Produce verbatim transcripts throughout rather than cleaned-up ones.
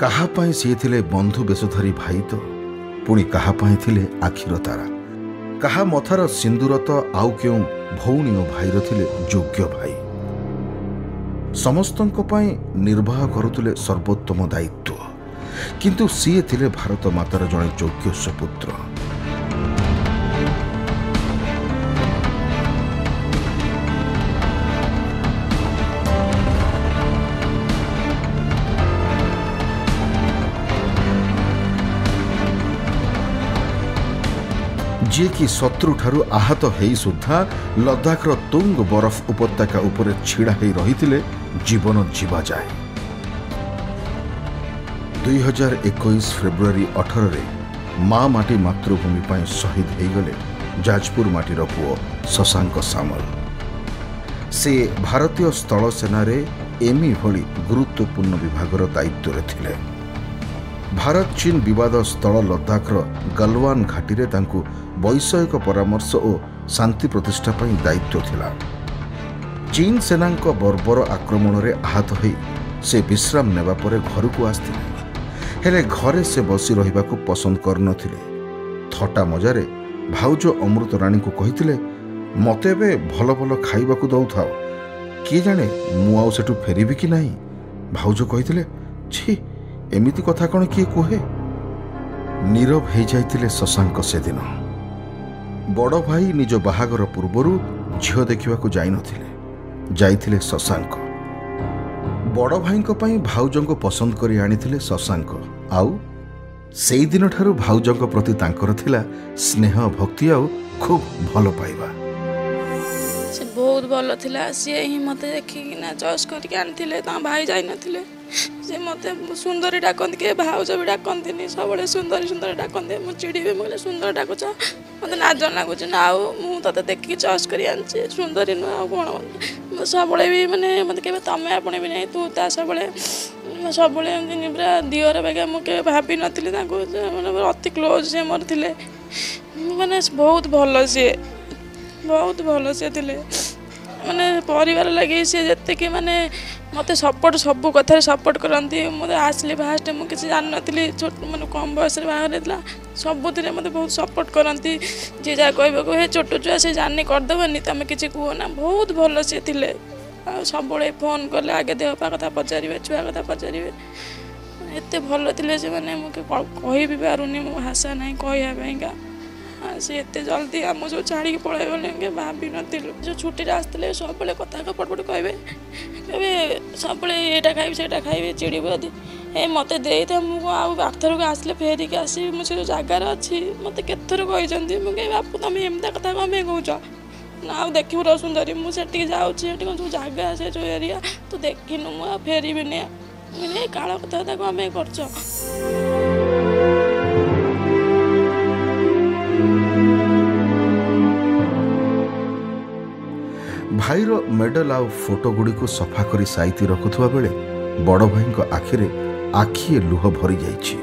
काहापाई सी थिले बंधु बेशधारी भाई तो पुणी काहापाई थिले आखिर तारा काहा मथार सिंदूर तो आउ क्यों भौणी और भाईर थिले योग्य भाई समस्तंक पाई निर्वाह करुले सर्वोत्तम दायित्व किंतु सी थिले भारत मातार जड़े योग्य सुपुत्र। जी कि शत्रु ठारू आहत हेई सुधा लद्दाखर तुंग बरफ उपत्यका उपरे छिड़ा हेई रहिथिले जीवन जीवा जाए। दुई हजार इक्कीस फेब्रुआरी अठारह रे माँ माटी मातृभूमि पाए शहीद हेई गले जाजपुर माटीर पुओ शशांक सामल। से भारतीय स्थल सेना रे एमी भली गुरुत्वपूर्ण विभागर दायित्व रे थिले। भारत चीन विवाद स्थल लद्दाखर गलवान घाटी रे तांकु वैषयिक परामर्श और शांति प्रतिष्ठा पर दायित्व थिला। चीन सेना बर्बर आक्रमण रे आहत हो से विश्राम नेबा परे घर को आस्थिले हेले घरे से बसी रहिबाकु पसंद करनथिले। थटा मजारे भाउज अमृत रानी को कहिथिले मते बे भल भल खाइबाकु दउथाओ किए जाने मु आउ सेठु फेरिबी कि नाही। भाउज कहिथिले छी एमिति कथा कौन किए कहे। नीरव हो जाते शशांक से दिन बड़ भाई निज बाहागर पूर्वर झील देखा जाइनथिले। शशांक बड़ भाई भाउजों को पसंद करी आनिथिले। शशांक आउ से दिन ठारू भाउजों को प्रति तांकर थिला स्नेह भक्ति आउ खूब भल पाइबा। से बहुत भल थिला से ही मते देखिना जज करके आनिथिले ता भाई जाइनथिले। से मते सुंदरी डाकन के भाउज भी डाकन दिनी सबळे सुंदरी सुंदर डाकन दे मु चिड़ीबे मोले सुंदर डाको छ मते ना जन लागो छ ना मु तते देखि चॉइस करी आनछे सुंदरी न कोण मु सबळे भी माने मते के तमे आपण भी नहीं तू ता सबळे मु सबळे दिनी पूरा दियोर बेगे मु के भाबी नथिले ताको माने अति क्लोज से मोर थिले माने बहुत भलो से बहुत भलो से थिले माने परिवार लगे से जत्ते के माने मते सपोर्ट सब कथा सपोर्ट करती। मतलब आसली फास्ट मुझे जान नी छोट मैं कम बयस बाहर सबुद मत बहुत सपोर्ट करती जी जहाँ कह हे छोट छुआ से जानी करदेवनी तुम किसी कहना बहुत भल सी थे सब फोन कले आगे देहपा कथा पचारे छुआ कथा पचारे एत भल थे से मैंने कह भी पारूनी मो भाषा ना कहवाईका से एत जल्दी आम सब छाड़ी पलैग गले भाभी नीलू जो छुट्टी आसते सब कथा पटपट कहे कहे सब यहाँ खाइबी से खाइबी चिड़ीबू यदि ए मत दे था मुझर को आसले फेरिक आस मुझे जगार अच्छी मत केथर कहते मुझे बापू तुम एमता कथा कमे कौच ना आ देखू र सुंदरी मुझे जाऊँगी जो जगह से जो एरिया तू देखिनु मुझे फेर भी नहीं काल कथा कमे कर। भाईर मेडल आउ फोटो गुड़िक सफा कर साइती रखुवा बेले बड़ भाई को आखिरे आखिए लुह भरी जाइछी।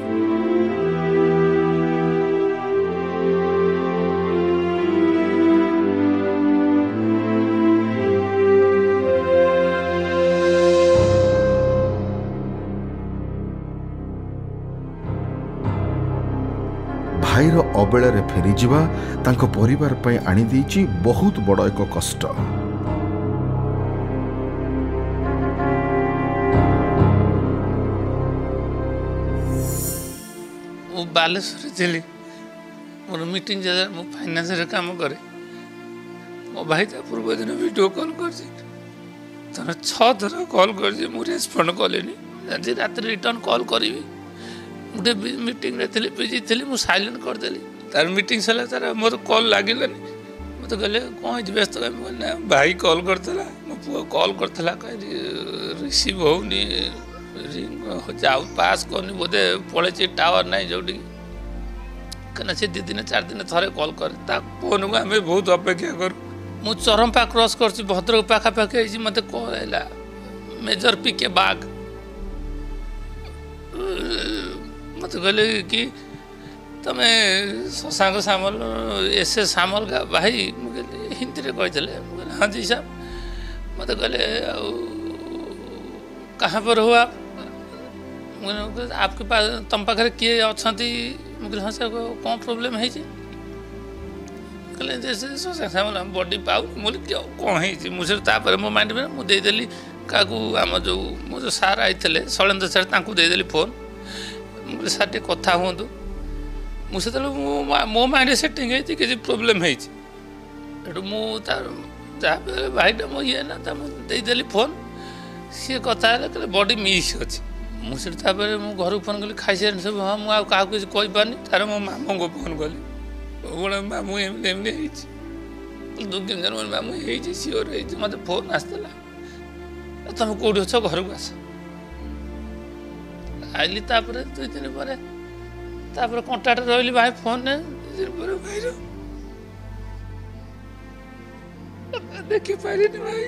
भाईर अबेलारे फेरी जीवा तांको परिवार पय आनी देइछी बहुत बड़ एक कष्ट। बालेश्वर थी मोर मीटिंग मो फाइनान्स काम करे मो भाई तो पूर्व दिन वीडियो कॉल कर छर कॉल कर मुझे रेस्पंड कले नहीं रात रिटर्न कॉल करी गोटे मीटिंग थी बिजी थी मुझे साइलेंट करदेली तार मीटिंग सरला तार मोर कॉल लगिलानी मत कहले कौन है व्यस्त कहना भाई कॉल करता मो पु कॉल करता कहीं रिसीव होनी जाओ पास करनी बोधे पलैसे टावर ना जो क्या सी दु दिन चार दिन थे कल क्या फोन को आम बहुत अपेक्षा करूँ मु चरमपा क्रस कर भद्रक पाखापाखि मत कल है मेजर पिके बाघ मत कहले कि तुम शशांक सामल एस एस सामल का भाई मुझे हिंदी में कही हाँ जी साहब मत कहले कहाँ पर हुआ आपके पास तम पाखे किए अच्छा हाँ सर कौन प्रोब्लेम है कहले बॉडी पाउ बोल कौन है मुझे मो माइंड में मुदेदेली का आम जो मो जो सार आई शैलेन्द्र सर देदेली फोन मुझे सार टे कथा हूँ मुझे मो माइंड सेटिंग है किसी प्रोब्लेम है मुझे भाईटा मो ये ना देदेली फोन सी कथा कहले बॉडी मिस अच्छे मुझे घर फोन कली खाई सारे सब हाँ मुझे क्या किसी कहीपरि तार मो मामा को फोन कली मामू एम दुखिन जन मामू है सीओर है मत फोन आसला तुम कौट अच घर को आस आईली दुई दिन पर कंटाक्ट रही भाई फोन भाई देखी पारे भाई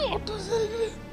अठर सारे